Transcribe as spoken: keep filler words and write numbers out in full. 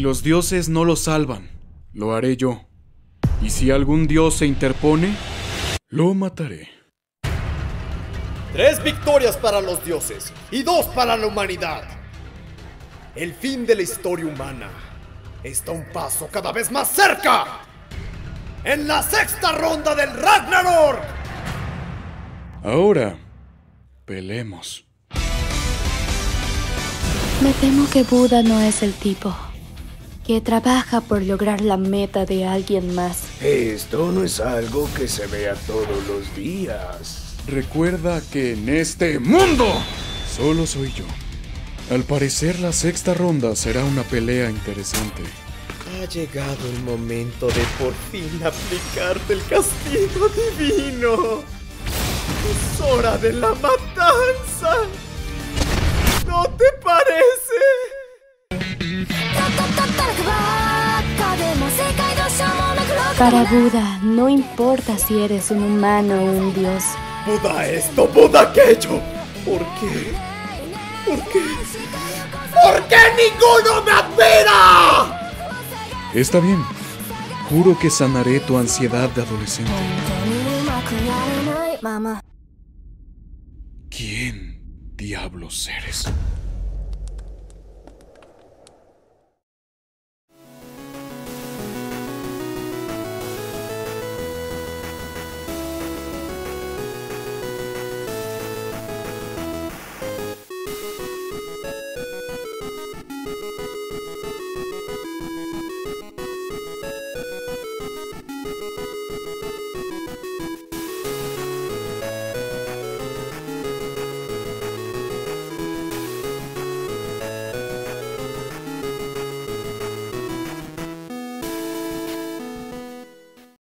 Si los dioses no lo salvan, lo haré yo. Y si algún dios se interpone, lo mataré. Tres victorias para los dioses y dos para la humanidad. El fin de la historia humana está un paso cada vez más cerca. ¡En la sexta ronda del Ragnarok! Ahora, peleemos. Me temo que Buda no es el tipo que trabaja por lograr la meta de alguien más. Esto no es algo que se vea todos los días. Recuerda que en este mundo solo soy yo. Al parecer, la sexta ronda será una pelea interesante. Ha llegado el momento de por fin aplicarte el castigo divino. Es hora de la matanza. ¿No te parece? Para Buda, no importa si eres un humano o un dios. Buda esto, Buda aquello. ¿Por qué? ¿Por qué? ¿Por qué ninguno me admira? Está bien. Juro que sanaré tu ansiedad de adolescente. Mamá. ¿Quién diablos eres?